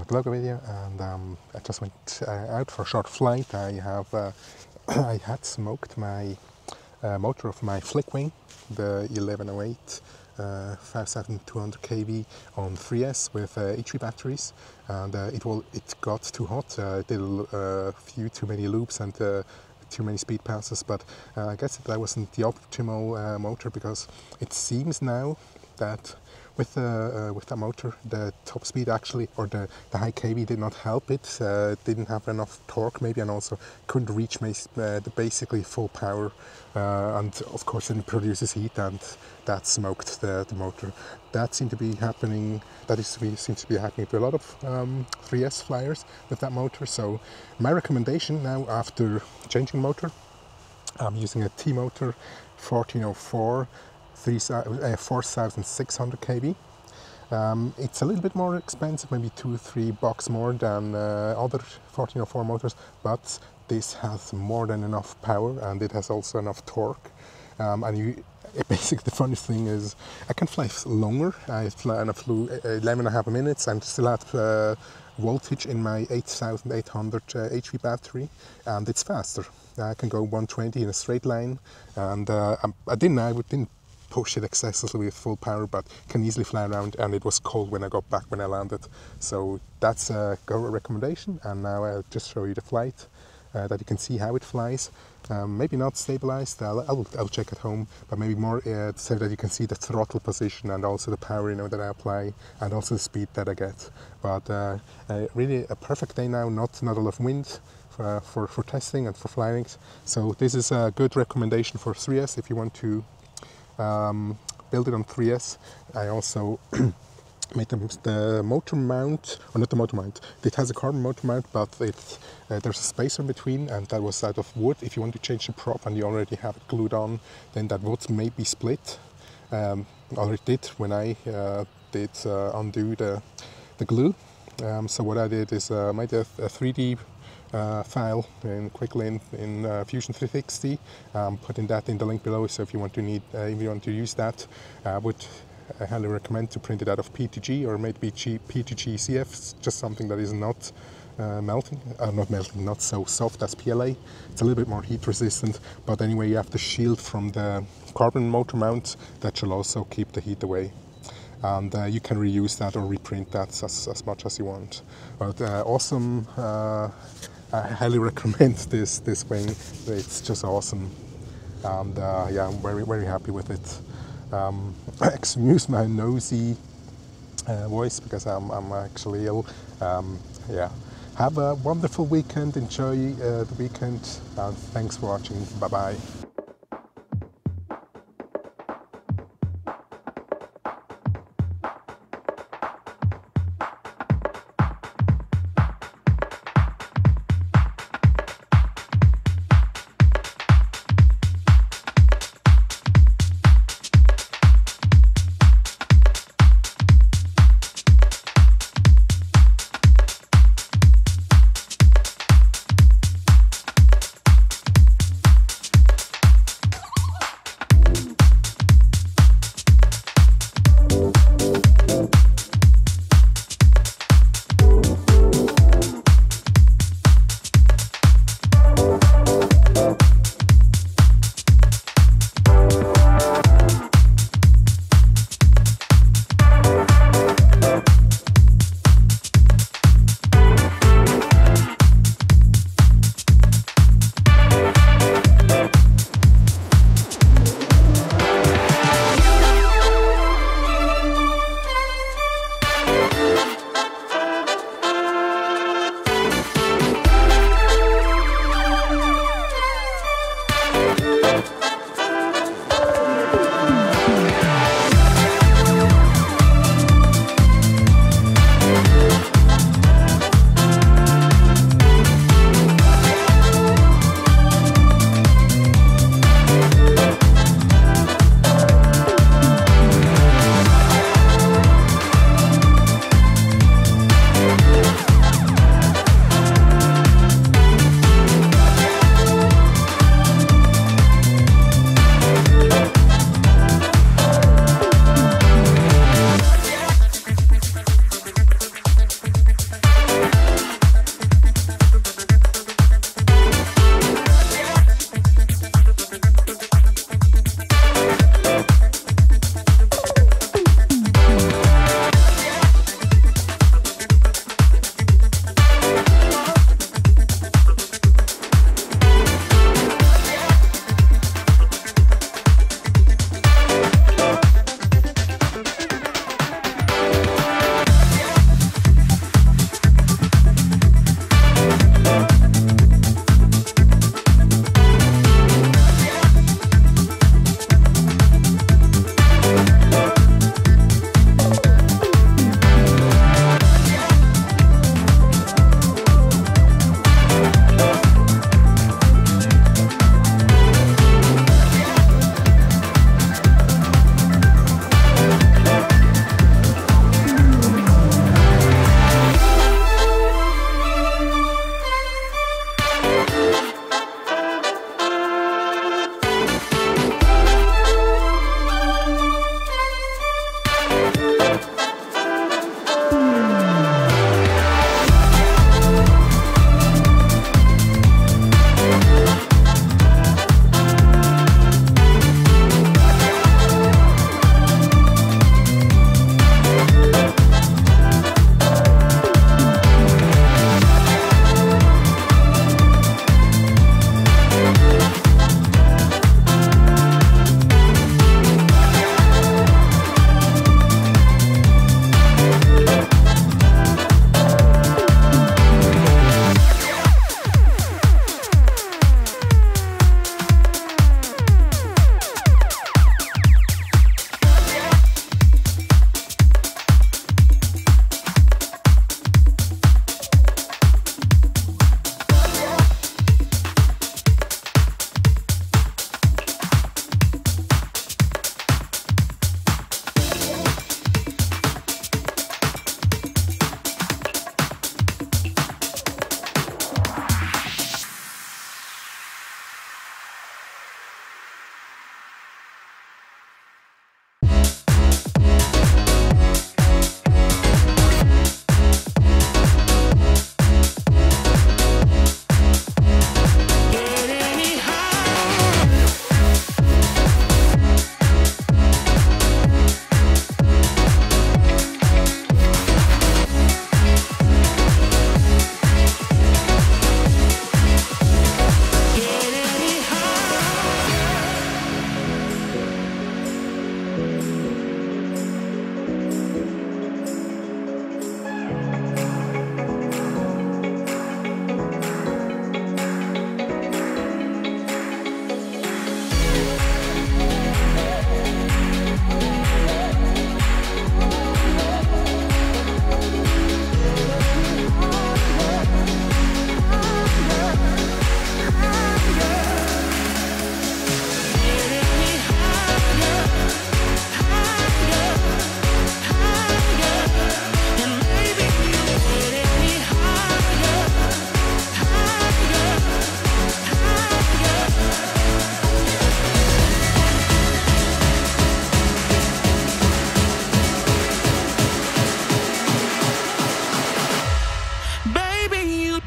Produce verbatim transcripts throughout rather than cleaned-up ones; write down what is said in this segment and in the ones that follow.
my blog video, and um, I just went uh, out for a short flight. I have uh, I had smoked my uh, motor of my Flickwing, the eleven oh eight uh, five thousand two hundred K V on three S with uh, H V batteries, and uh, it will it got too hot. Uh, I did a uh, few too many loops and uh, too many speed passes, but uh, I guess that wasn't the optimal uh, motor, because it seems now that with the uh, with the motor, the top speed actually, or the, the high K V did not help it. Uh, didn't have enough torque maybe, and also couldn't reach uh, the basically full power. Uh, and of course, it produces heat, and that smoked the, the motor. That seemed to be happening. That is seems to be happening to a lot of um, three S flyers with that motor. So my recommendation now, after changing motor, I'm using a T-Motor fourteen oh four. four thousand six hundred K V. Um, it's a little bit more expensive, maybe two, three bucks more than uh, other fourteen oh four motors, but this has more than enough power, and it has also enough torque. Um, and you, basically, the funny thing is, I can fly longer. I fly and I flew eleven and a half minutes, and still had uh, voltage in my eight thousand eight hundred uh, H V battery, and it's faster. I can go one twenty in a straight line, and uh, I didn't. I didn't. push it excessively with full power, but can easily fly around, and it was cold when I got back when I landed. So that's a go recommendation, and now I'll just show you the flight uh, that you can see how it flies. Um, maybe not stabilized, I'll, I'll, I'll check at home, but maybe more uh, so that you can see the throttle position, and also the power, you know, that I apply, and also the speed that I get. But uh, uh, really a perfect day now, not, not a lot of wind. Uh, for, for testing and for flying. So this is a good recommendation for three S if you want to Um, build it on three S. I also made the, the motor mount, or not the motor mount, it has a carbon motor mount, but it, uh, there's a spacer in between, and that was out of wood. If you want to change the prop and you already have it glued on, then that wood may be split. Um, or it did when I uh, did uh, undo the, the glue. Um, so what I did is I uh, made a, a three D Uh, file in quickly in, in uh, Fusion three sixty. Um, putting that in the link below. So if you want to need, uh, if you want to use that, I uh, would I highly recommend to print it out of P E T G, or maybe P E T G C F. Just something that is not uh, melting, uh, not melting, not so soft as P L A. It's a little bit more heat resistant. But anyway, you have the shield from the carbon motor mount that shall also keep the heat away. And uh, you can reuse that or reprint that as, as much as you want. But uh, awesome. Uh, I highly recommend this this wing. It's just awesome, and uh, yeah, I'm very very happy with it. Um, excuse my nosy uh, voice, because I'm I'm actually ill. Um, yeah, have a wonderful weekend. Enjoy uh, the weekend, and thanks for watching. Bye bye.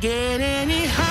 get any higher.